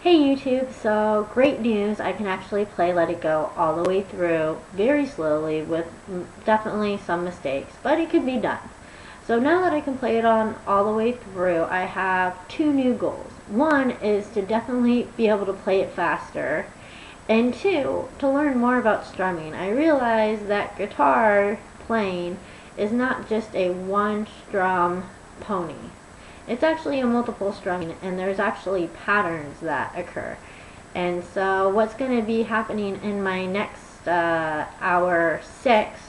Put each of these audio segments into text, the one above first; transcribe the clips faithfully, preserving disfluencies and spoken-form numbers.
Hey YouTube, so great news, I can actually play Let It Go all the way through very slowly with definitely some mistakes, but it could be done. So now that I can play it on all the way through, I have two new goals. One is to definitely be able to play it faster, and two, to learn more about strumming. I realized that guitar playing is not just a one strum pony. It's actually a multiple strumming, and there's actually patterns that occur. And so what's going to be happening in my next uh, hour six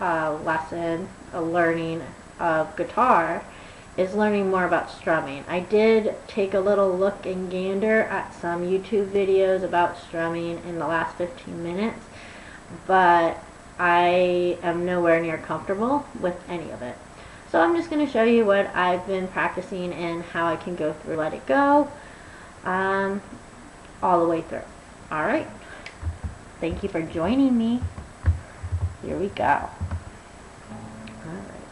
uh, lesson, a learning of guitar, is learning more about strumming. I did take a little look and gander at some YouTube videos about strumming in the last fifteen minutes, but I am nowhere near comfortable with any of it. So I'm just going to show you what I've been practicing and how I can go through Let It Go um, all the way through. Alright, thank you for joining me. Here we go. Alright.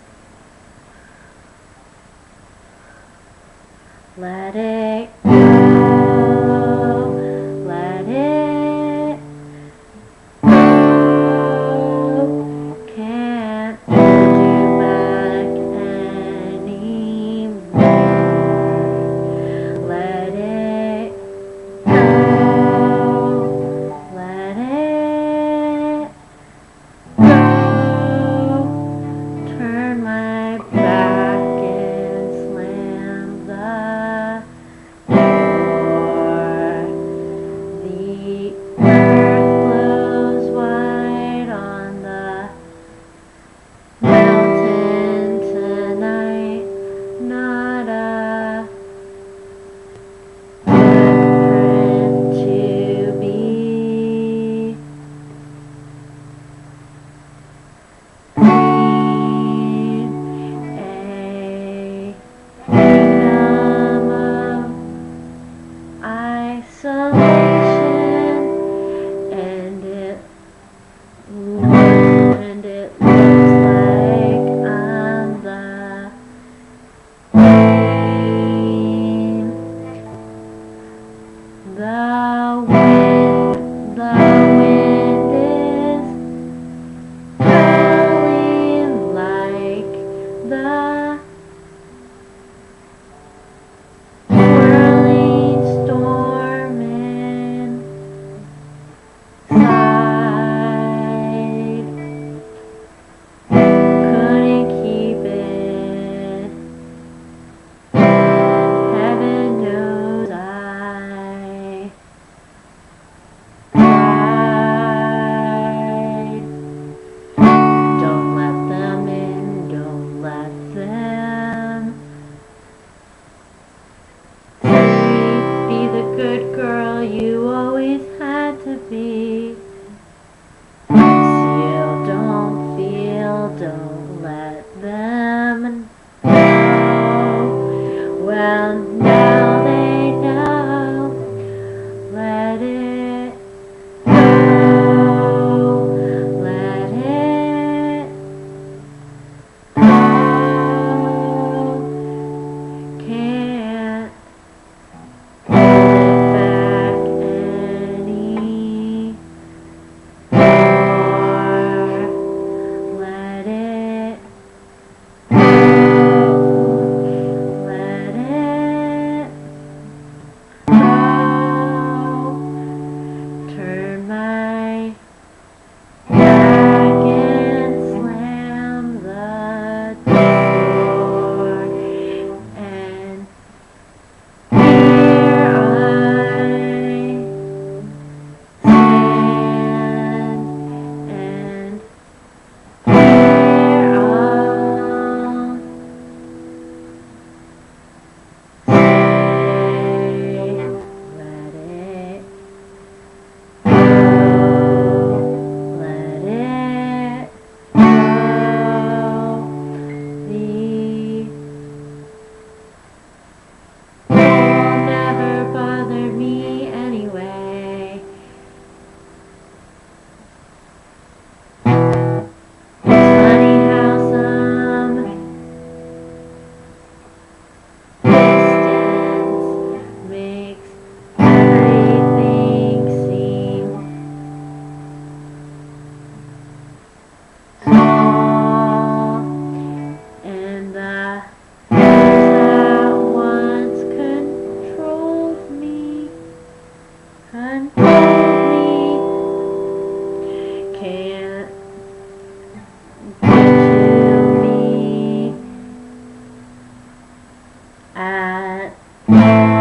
Let it go, let it let go. Here is the open air. I finally can breathe. I know I left a life behind, but um. Let it go, let it go. Can't take back any more. Let it go, let it go.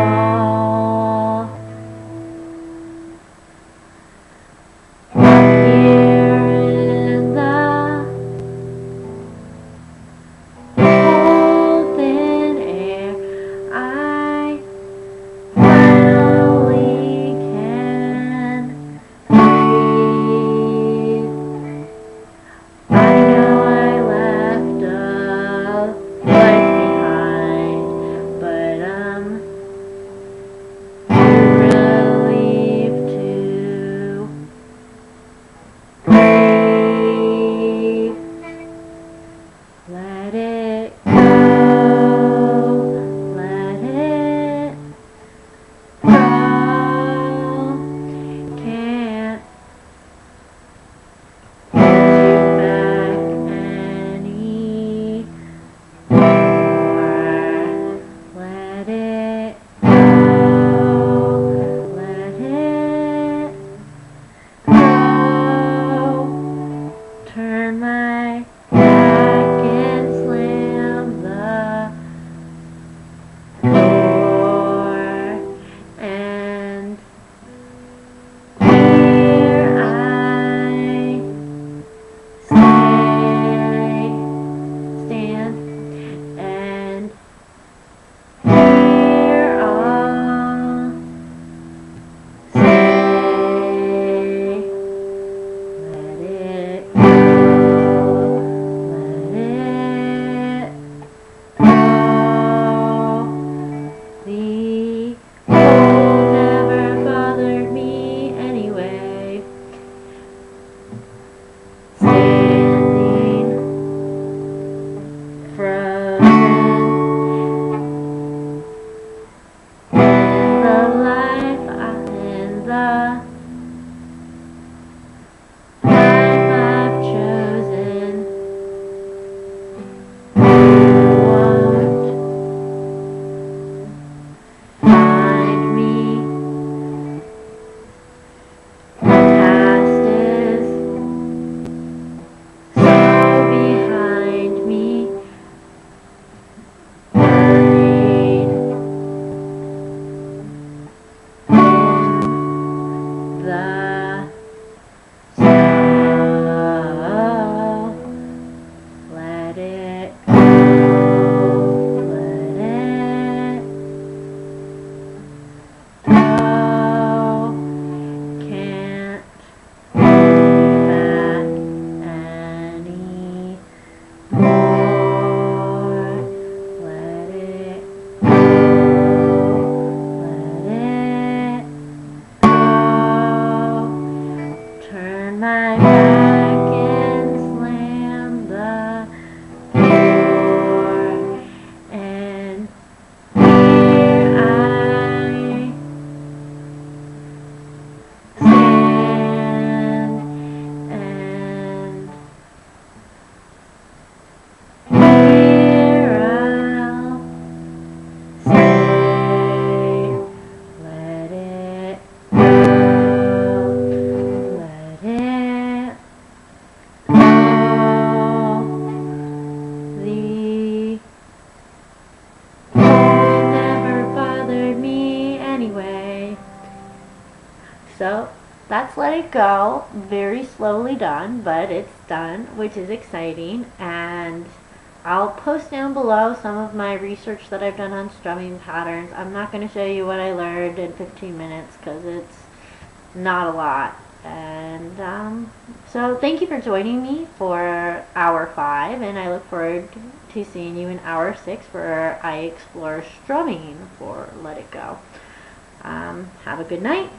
Turn my So that's Let It Go, very slowly done, but it's done, which is exciting. And I'll post down below some of my research that I've done on strumming patterns. I'm not going to show you what I learned in fifteen minutes because it's not a lot. And um, so thank you for joining me for hour five, and I look forward to seeing you in hour six where I explore strumming for Let It Go. Um, have a good night.